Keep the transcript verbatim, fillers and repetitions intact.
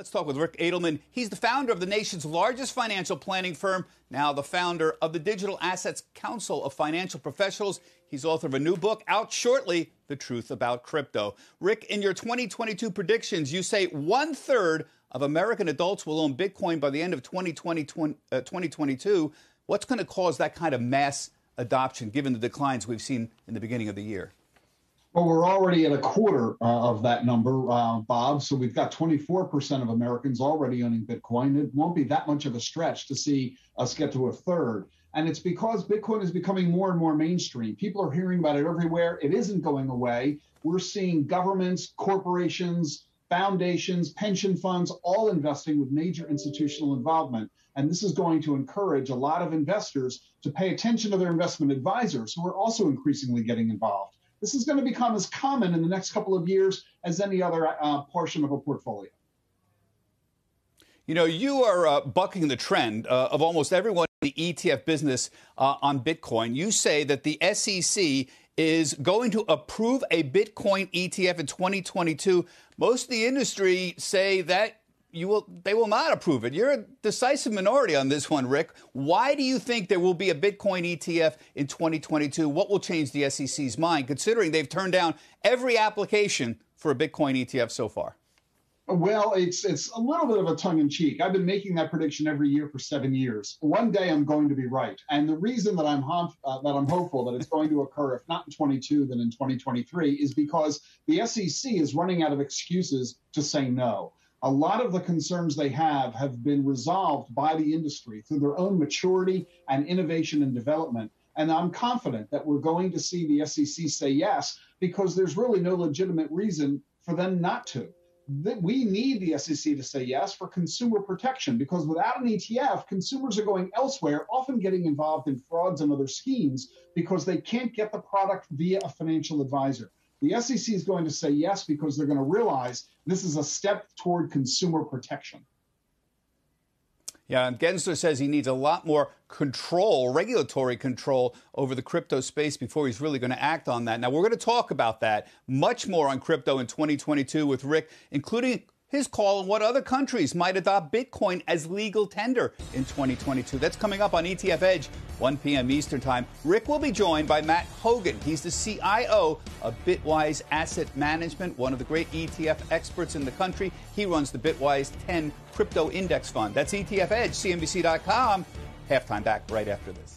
Let's talk with Ric Edelman. He's the founder of the nation's largest financial planning firm, now the founder of the Digital Assets Council of Financial Professionals. He's author of a new book out shortly, The Truth About Crypto. Ric, in your twenty twenty-two predictions, you say one-third of American adults will own Bitcoin by the end of twenty twenty, twenty, uh, twenty twenty-two. What's going to cause that kind of mass adoption, given the declines we've seen in the beginning of the year? Well, we're already at a quarter uh, of that number, uh, Bob. So we've got twenty-four percent of Americans already owning Bitcoin. It won't be that much of a stretch to see us get to a third. And it's because Bitcoin is becoming more and more mainstream. People are hearing about it everywhere. It isn't going away. We're seeing governments, corporations, foundations, pension funds, all investing with major institutional involvement. And this is going to encourage a lot of investors to pay attention to their investment advisors, who are also increasingly getting involved. This is going to become as common in the next couple of years as any other uh, portion of a portfolio. You know, you are uh, bucking the trend uh, of almost everyone in the E T F business uh, on Bitcoin. You say that the S E C is going to approve a Bitcoin E T F in twenty twenty-two. Most of the industry say that you will, they will not approve it. You're a decisive minority on this one, Ric. Why do you think there will be a Bitcoin E T F in twenty twenty-two? What will change the S E C's mind, considering they've turned down every application for a Bitcoin E T F so far? Well, it's, it's a little bit of a tongue-in-cheek. I've been making that prediction every year for seven years. One day I'm going to be right. And the reason that I'm, hum, uh, that I'm hopeful that it's going to occur, if not in twenty-two, then in twenty twenty-three, is because the S E C is running out of excuses to say no. A lot of the concerns they have have been resolved by the industry through their own maturity and innovation and development. And I'm confident that we're going to see the S E C say yes, because there's really no legitimate reason for them not to. We need the S E C to say yes for consumer protection, because without an E T F, consumers are going elsewhere, often getting involved in frauds and other schemes because they can't get the product via a financial advisor. The S E C is going to say yes because they're going to realize this is a step toward consumer protection. Yeah, and Gensler says he needs a lot more control, regulatory control over the crypto space before he's really going to act on that. Now, we're going to talk about that much more on crypto in twenty twenty-two with Ric, including his call on what other countries might adopt Bitcoin as legal tender in twenty twenty-two. That's coming up on E T F Edge, one p m Eastern Time. Ric will be joined by Matt Hogan. He's the C I O of Bitwise Asset Management, one of the great E T F experts in the country. He runs the Bitwise ten Crypto Index Fund. That's E T F Edge, C N B C dot com. Halftime back right after this.